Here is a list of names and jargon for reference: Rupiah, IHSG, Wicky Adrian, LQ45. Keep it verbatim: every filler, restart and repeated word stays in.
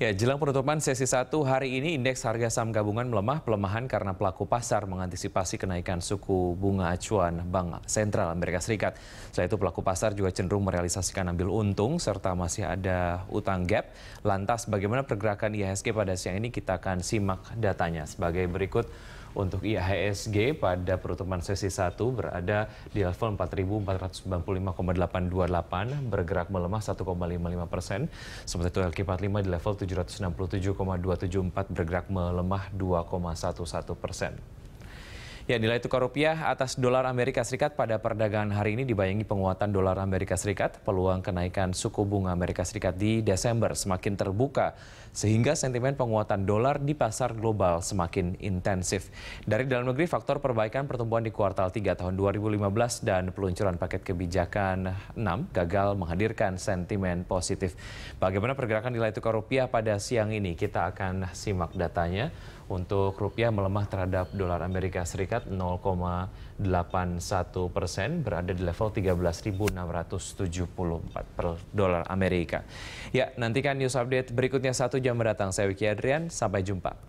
Ya, jelang penutupan sesi satu hari ini indeks harga saham gabungan melemah, pelemahan karena pelaku pasar mengantisipasi kenaikan suku bunga acuan Bank Sentral Amerika Serikat. Selain itu pelaku pasar juga cenderung merealisasikan ambil untung serta masih ada utang gap. Lantas bagaimana pergerakan I H S G pada siang ini, kita akan simak datanya sebagai berikut. Untuk I H S G pada penutupan sesi satu berada di level empat ribu empat ratus sembilan puluh lima koma delapan dua delapan, bergerak melemah satu koma lima lima persen. Sementara itu L Q empat puluh lima di level tujuh ratus enam puluh tujuh koma dua tujuh empat, bergerak melemah dua koma satu satu persen. Ya, nilai tukar rupiah atas dolar Amerika Serikat pada perdagangan hari ini dibayangi penguatan dolar Amerika Serikat. Peluang kenaikan suku bunga Amerika Serikat di Desember semakin terbuka, sehingga sentimen penguatan dolar di pasar global semakin intensif. Dari dalam negeri, faktor perbaikan pertumbuhan di kuartal tiga tahun dua ribu lima belas dan peluncuran paket kebijakan enam gagal menghadirkan sentimen positif. Bagaimana pergerakan nilai tukar rupiah pada siang ini? Kita akan simak datanya. Untuk rupiah melemah terhadap dolar Amerika Serikat nol koma delapan satu persen, berada di level tiga belas ribu enam ratus tujuh puluh empat per dolar Amerika. Ya, nantikan news update berikutnya satu jam mendatang. Saya Wicky Adrian, sampai jumpa.